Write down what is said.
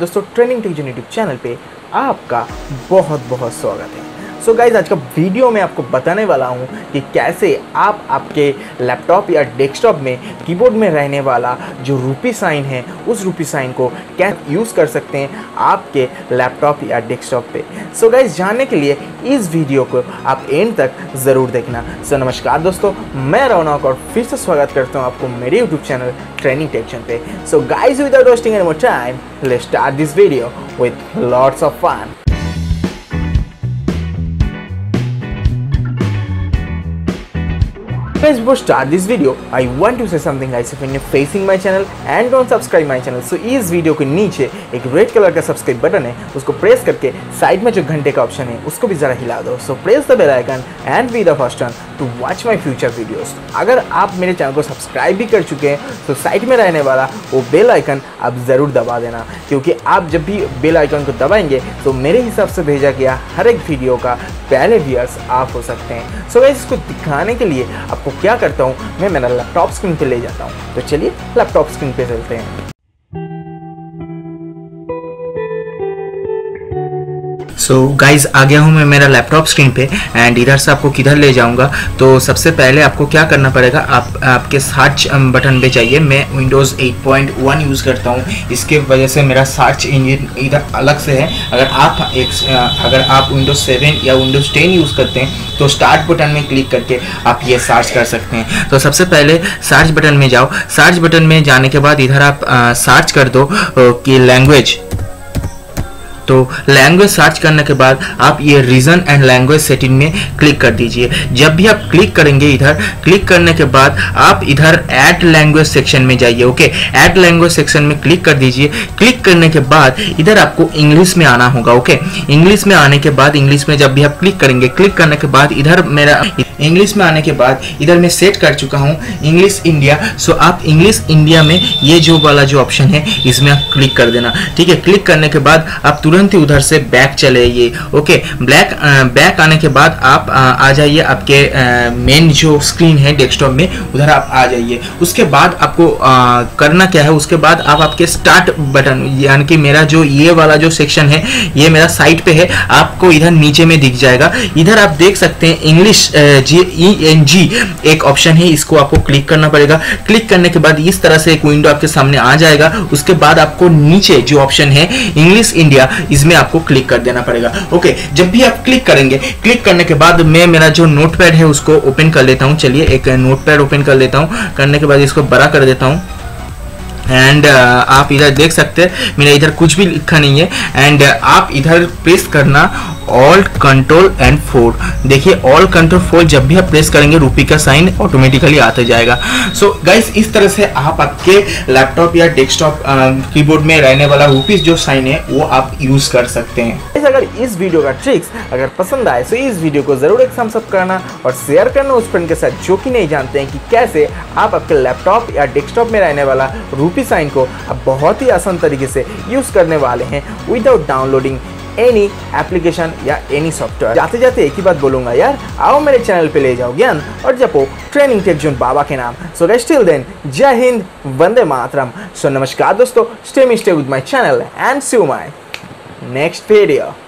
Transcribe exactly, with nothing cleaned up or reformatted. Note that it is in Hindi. दोस्तों trending tech zone YouTube channel पे आपका बहुत बहुत स्वागत है। सो so गाइज, आज का वीडियो में आपको बताने वाला हूँ कि कैसे आप आपके लैपटॉप या डेस्कटॉप में कीबोर्ड में रहने वाला जो रूपी साइन है उस रूपी साइन को कैसे यूज़ कर सकते हैं आपके लैपटॉप या डेस्कटॉप पे। सो so गाइज, जानने के लिए इस वीडियो को आप एंड तक ज़रूर देखना। सो so नमस्कार दोस्तों, मैं रौनक और फिर से स्वागत करता हूँ आपको मेरे YouTube channel trending tech zone पे। So guys, without wasting any more time, let's start this video with lots of fun. Before start this video, I want to say something guys. If you're facing my channel and don't subscribe my channel, so इस वीडियो के नीचे एक रेड कलर का सब्सक्राइब बटन है, उसको प्रेस करके साइड में जो घंटे का ऑप्शन है उसको भी जरा हिला दो। So press the bell icon and be the first one to watch my future videos. अगर आप मेरे चैनल को सब्सक्राइब भी कर चुके हैं तो साइड में रहने वाला वो बेल आइकन आप ज़रूर दबा देना, क्योंकि आप जब भी बेल आइकन को दबाएंगे तो मेरे हिसाब से भेजा गया हर एक वीडियो का पहले व्यूअर्स आप हो सकते हैं। सो गाइस, इसको दिखाने के लिए आपको क्या करता हूँ, मैं मेरा लैपटॉप स्क्रीन पे ले जाता हूँ। तो चलिए लैपटॉप स्क्रीन पे चलते हैं। सो so गाइज़, आ गया हूँ मैं मेरा लैपटॉप स्क्रीन पे एंड इधर से आपको किधर ले जाऊँगा। तो सबसे पहले आपको क्या करना पड़ेगा, आप आपके सर्च बटन पे जाइए। मैं Windows eight point one use करता हूँ, इसके वजह से मेरा सर्च इंजन इधर अलग से है। अगर आप एक अगर आप विंडोज़ सेवन या विंडोज़ टेन यूज़ करते हैं तो स्टार्ट बटन में क्लिक करके आप ये सर्च कर सकते हैं। तो सबसे पहले सर्च बटन में जाओ। सर्च बटन में जाने के बाद इधर आप सर्च कर दो कि लैंग्वेज। तो लैंग्वेज सर्च करने के बाद आप ये रीजन एंड लैंग्वेज सेटिंग में क्लिक कर दीजिए। जब भी आप क्लिक करेंगे, इधर क्लिक करने के बाद आप इधर ऐड लैंग्वेज सेक्शन में जाइए। ओके, ऐड लैंग्वेज सेक्शन में क्लिक कर दीजिए। क्लिक करने के बाद इधर आपको इंग्लिश में आना होगा। ओके, इंग्लिश में आने के बाद इंग्लिश में जब भी आप क्लिक करेंगे, क्लिक करने के बाद इधर मेरा इंग्लिश में आने के बाद इधर मैं सेट कर चुका हूँ इंग्लिश इंडिया। सो आप इंग्लिश इंडिया में ये जो वाला जो ऑप्शन है इसमें आप क्लिक कर देना। ठीक है, क्लिक करने के बाद आप तुरंत ही उधर से बैक चले आइए। ओके, ब्लैक बैक आने के बाद आप आ, आ जाइए आपके मेन जो स्क्रीन है डेस्कटॉप में, उधर आप आ जाइए। उसके बाद आपको आ, करना क्या है, उसके बाद आप आपके स्टार्ट बटन, यानी कि मेरा जो ये वाला जो सेक्शन है ये मेरा साइट पे है, आपको इधर नीचे में दिख जाएगा। इधर आप देख सकते हैं इंग्लिश जी ई एन जी एक ऑप्शन है, इसको आपको क्लिक करना पड़ेगा। क्लिक करने के बाद इस तरह से एक विंडो आपके सामने आ जाएगा। उसके बाद आपको नीचे जो ऑप्शन है इंग्लिश इंडिया, इसमें आपको क्लिक कर देना पड़ेगा। ओके, जब भी आप क्लिक करेंगे, क्लिक करने के बाद मैं मेरा जो नोटपैड है उसको ओपन कर लेता हूँ। चलिए एक नोटपैड ओपन कर लेता हूँ। करने के बाद इसको बड़ा कर देता हूँ एंड uh, आप इधर देख सकते हैं मेरा इधर कुछ भी लिखा नहीं है। एंड uh, आप इधर प्रेस करना ऑल्ट कंट्रोल एंड फोर। देखिए ऑल्ट कंट्रोल फोर जब भी आप प्रेस करेंगे रूपी का साइन ऑटोमेटिकली आते जाएगा। सो so, गाइस, इस तरह से आप आपके लैपटॉप या डेस्कटॉप कीबोर्ड में रहने वाला रूपी जो साइन है वो आप यूज़ कर सकते हैं। अगर इस वीडियो का ट्रिक्स अगर पसंद आए तो इस वीडियो को ज़रूर एक थम्स अप करना और शेयर करना उस फ्रेंड के साथ जो कि नहीं जानते हैं कि कैसे आप आपके लैपटॉप या डेस्कटॉप में रहने वाला रूपी साइन को आप बहुत ही आसान तरीके से यूज़ करने वाले हैं विदाउट डाउनलोडिंग एनी एप्लीकेशन या एनी सॉफ्टवेयर। जाते जाते एक ही बात बोलूँगा यार, आओ मेरे चैनल पे ले जाओ ज्ञान और जपो ट्रेनिंग टेक ज़ोन बाबा के नाम। सो गाइस, टिल देन, जय हिंद, वंदे मातरम। सो नमस्कार दोस्तों, stay me stay with my channel and see you my next video.